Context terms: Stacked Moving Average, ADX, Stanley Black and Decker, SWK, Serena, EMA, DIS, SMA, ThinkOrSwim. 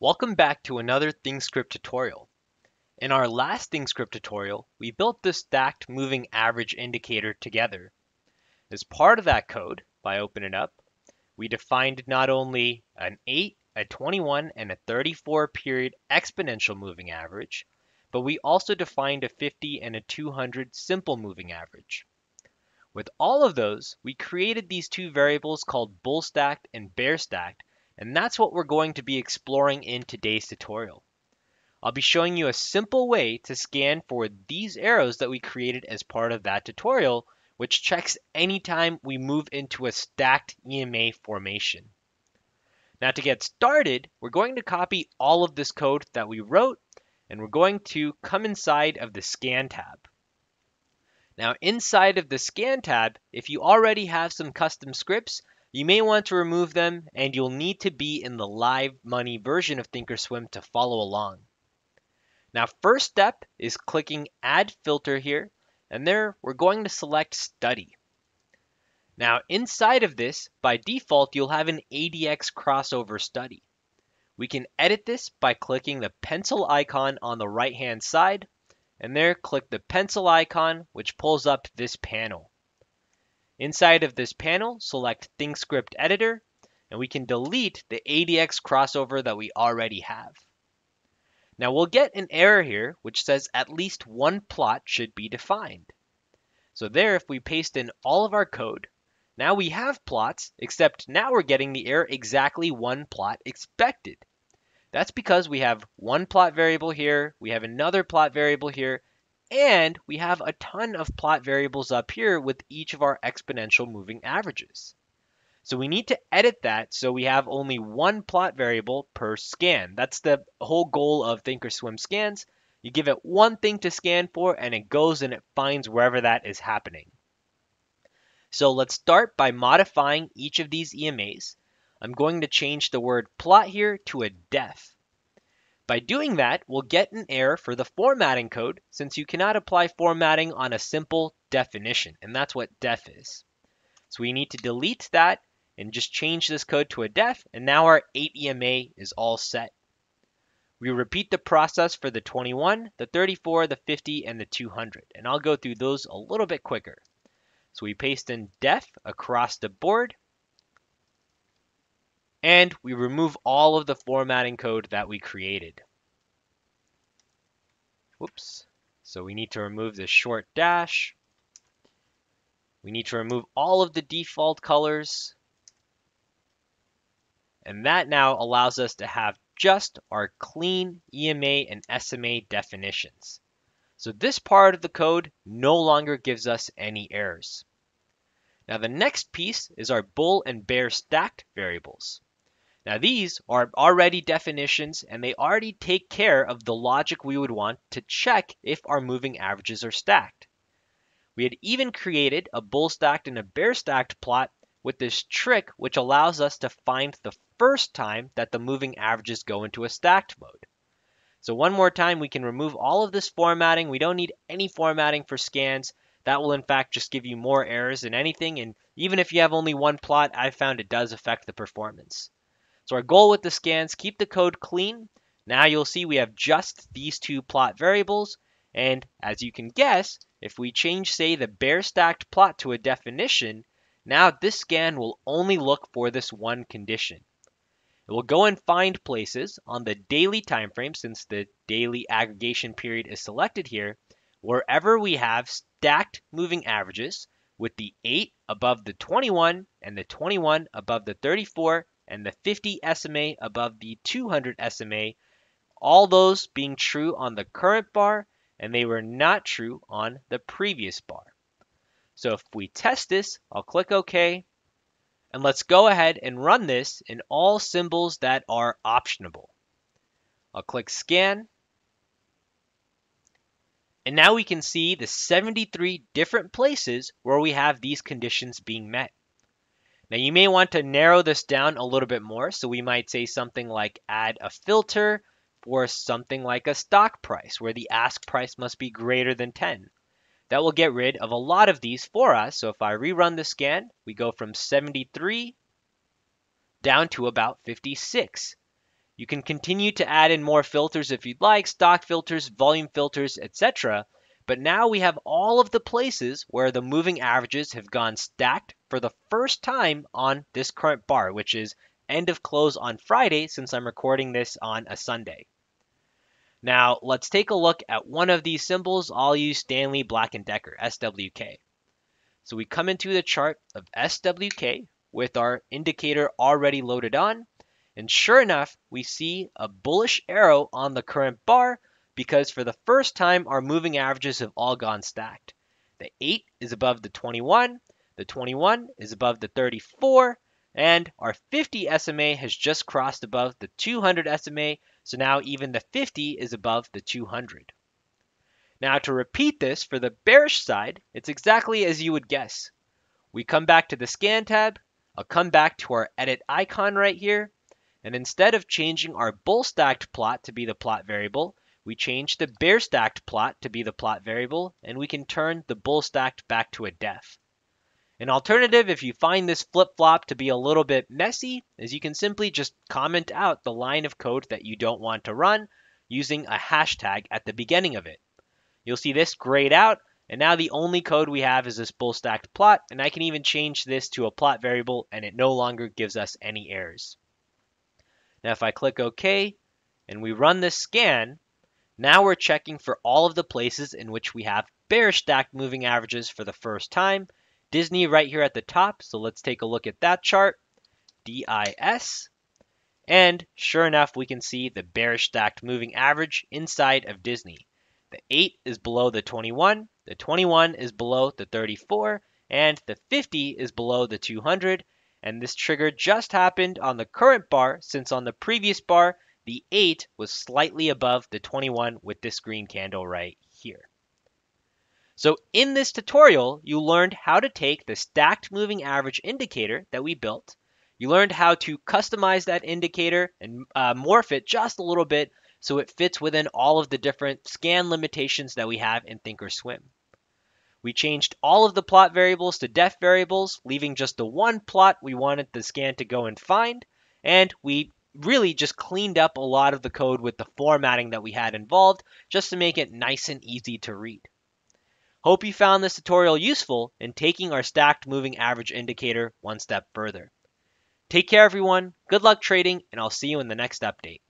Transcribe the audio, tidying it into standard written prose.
Welcome back to another ThinkScript tutorial. In our last ThinkScript tutorial, we built the stacked moving average indicator together. As part of that code, if I open it up, we defined not only an 8, a 21, and a 34 period exponential moving average, but we also defined a 50 and a 200 simple moving average. With all of those, we created these two variables called bull stacked and bear stacked, and that's what we're going to be exploring in today's tutorial. I'll be showing you a simple way to scan for these arrows that we created as part of that tutorial, which checks anytime we move into a stacked EMA formation. Now to get started, we're going to copy all of this code that we wrote, and we're going to come inside of the Scan tab. Now inside of the Scan tab, if you already have some custom scripts, you may want to remove them, and you'll need to be in the live money version of thinkorswim to follow along. Now first step is clicking Add Filter here, and there we're going to select Study. Now inside of this, by default, you'll have an ADX crossover study. We can edit this by clicking the pencil icon on the right hand side, and there click the pencil icon, which pulls up this panel. Inside of this panel, select ThinkScript Editor, and we can delete the ADX crossover that we already have. Now we'll get an error here which says at least one plot should be defined. So there, if we paste in all of our code, now we have plots, except now we're getting the error exactly one plot expected. That's because we have one plot variable here, we have another plot variable here, and we have a ton of plot variables up here with each of our exponential moving averages. So we need to edit that so we have only one plot variable per scan. That's the whole goal of thinkorswim scans. You give it one thing to scan for, and it goes and it finds wherever that is happening. So let's start by modifying each of these EMAs. I'm going to change the word plot here to a def. By doing that, we'll get an error for the formatting code, since you cannot apply formatting on a simple definition, and that's what def is. So we need to delete that and just change this code to a def, and now our 8 EMA is all set. We repeat the process for the 21, the 34, the 50, and the 200, and I'll go through those a little bit quicker. So we paste in def across the board, and we remove all of the formatting code that we created. Whoops. So we need to remove this short dash. We need to remove all of the default colors. And that now allows us to have just our clean EMA and SMA definitions. So this part of the code no longer gives us any errors. Now the next piece is our bull and bear stacked variables. Now these are already definitions, and they already take care of the logic we would want to check if our moving averages are stacked. We had even created a bull stacked and a bear stacked plot with this trick which allows us to find the first time that the moving averages go into a stacked mode. So one more time, we can remove all of this formatting. We don't need any formatting for scans. That will in fact just give you more errors than anything, and even if you have only one plot, I found it does affect the performance. So our goal with the scans, keep the code clean. Now you'll see we have just these two plot variables. And as you can guess, if we change, say, the bear stacked plot to a definition, now this scan will only look for this one condition. It will go and find places on the daily time frame, since the daily aggregation period is selected here, wherever we have stacked moving averages with the 8 above the 21 and the 21 above the 34 and the 50 SMA above the 200 SMA, all those being true on the current bar, and they were not true on the previous bar. So if we test this, I'll click OK, and let's go ahead and run this in all symbols that are optionable. I'll click Scan, and now we can see the 73 different places where we have these conditions being met. Now you may want to narrow this down a little bit more, so we might say something like add a filter for something like a stock price where the ask price must be greater than 10. That will get rid of a lot of these for us. So if I rerun the scan, we go from 73 down to about 56. You can continue to add in more filters if you'd like, stock filters, volume filters, etc. But now we have all of the places where the moving averages have gone stacked for the first time on this current bar, which is end of close on Friday, since I'm recording this on a Sunday. Now let's take a look at one of these symbols. I'll use Stanley Black and Decker, SWK. So we come into the chart of SWK with our indicator already loaded on. And sure enough, we see a bullish arrow on the current bar because for the first time, our moving averages have all gone stacked. The 8 is above the 21, the 21 is above the 34, and our 50 SMA has just crossed above the 200 SMA, so now even the 50 is above the 200. Now to repeat this for the bearish side, it's exactly as you would guess. We come back to the scan tab, I'll come back to our edit icon right here, and instead of changing our bull stacked plot to be the plot variable, we change the bear stacked plot to be the plot variable, and we can turn the bull stacked back to a def. An alternative, if you find this flip-flop to be a little bit messy, is you can simply just comment out the line of code that you don't want to run using a hashtag at the beginning of it. You'll see this grayed out, and now the only code we have is this bull stacked plot, and I can even change this to a plot variable, and it no longer gives us any errors. Now if I click OK, and we run this scan, now we're checking for all of the places in which we have bearish stacked moving averages for the first time. Disney right here at the top, so let's take a look at that chart, DIS, and sure enough we can see the bearish stacked moving average inside of Disney. The 8 is below the 21 is below the 34, and the 50 is below the 200, and this trigger just happened on the current bar since on the previous bar the 8 was slightly above the 21 with this green candle right here. So in this tutorial, you learned how to take the stacked moving average indicator that we built. You learned how to customize that indicator and morph it just a little bit so it fits within all of the different scan limitations that we have in ThinkOrSwim. We changed all of the plot variables to def variables, leaving just the one plot we wanted the scan to go and find. And we really just cleaned up a lot of the code with the formatting that we had involved just to make it nice and easy to read. Hope you found this tutorial useful in taking our stacked moving average indicator one step further. Take care everyone, good luck trading, and I'll see you in the next update.